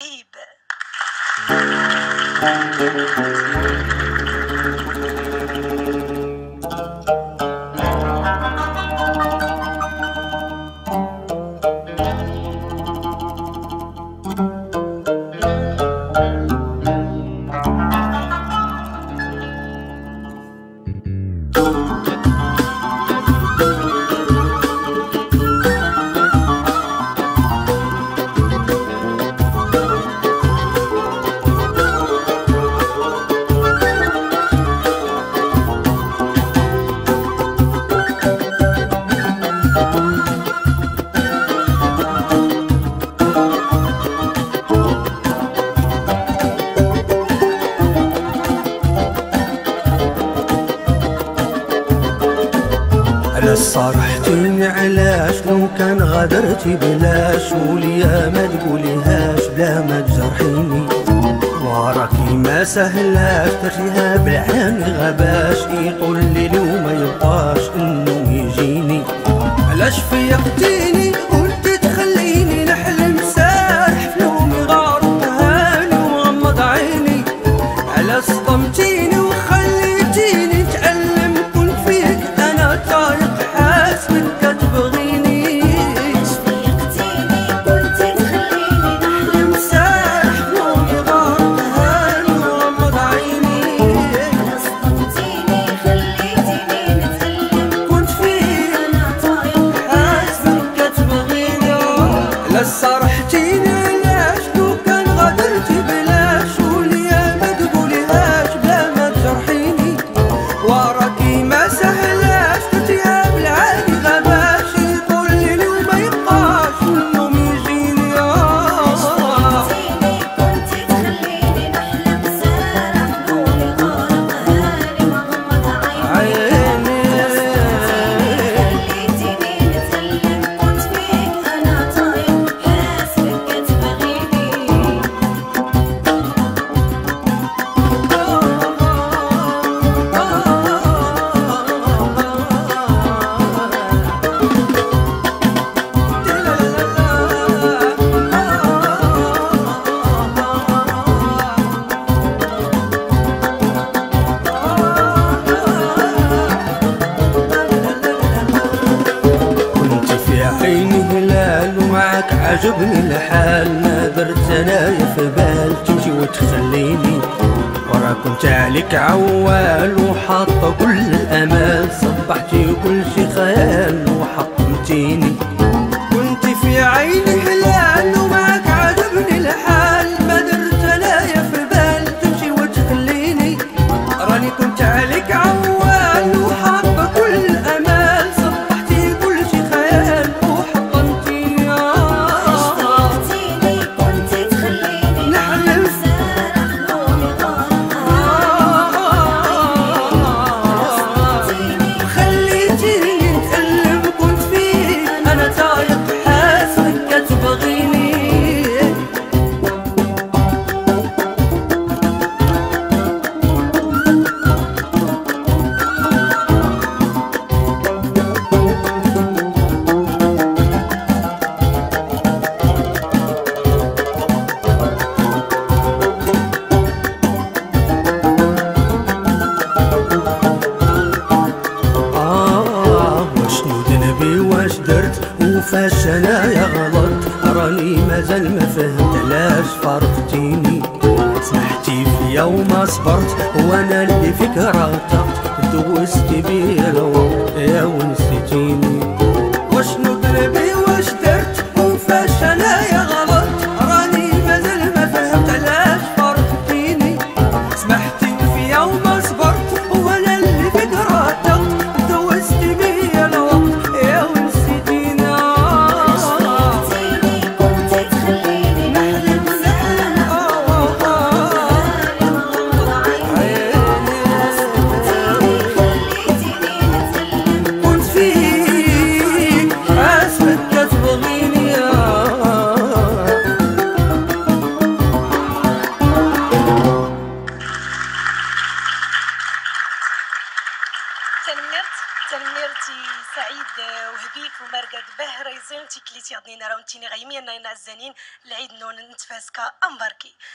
علاش صارحتيني علاش لو كان غدرتي بلاش وليا ما تقوليهاش بلا ما تجرحيني وراكي ما سهلاش درتيها بالعين غباش يطول ليلي وما يبقاش انه يجيني علاش فيقتيني وانت تخليني نحلم سارح في نومي غار وهاني ومغمض عيني علاش صدمتيني وخليتيني علاش صارحتيني علاش لو كان غدرتي بلاش وليا ما تقوليهاش بلا ما تجرحيني وراكي ما سهلاش درتيها بالعادي غباش يطول ليلي وما يبقاش والنوم يجيني علاش صارحتيني كنتي تخليني نحلم سارح نومي غار وهاني ومغمض عيني معاك عجبني الحال ما درت انايا في بال تمشي وتخليني ورا كنت عليك عوال وحاطه كل الامال صبحتي وكل شي خيال وحطمتيني كنت في عيني هلال ومعاك عجبني الحال ما درت انايا في بال تمشي وتخليني راني كنت عليك عوال وحاطه كل الامال صبحتي وكل شي خيال وفاش انايا غلط راني مازال ما فهمت علاش فارقتيني سمحتي فيا وما صبرت وانا اللي فيك رغبت دوزتي بيا الوقت يا ونسيتيني وشنو دربي واش درت وفاش انايا غلط راني مازال ما فهمت علاش فارقتيني سمحتي فيا وما صبرت وانا اللي فيك رغبت دوزتي بيا الوقت يا ونسيتيني ديالنا الزانين العيد نون نتفاسكا امباركي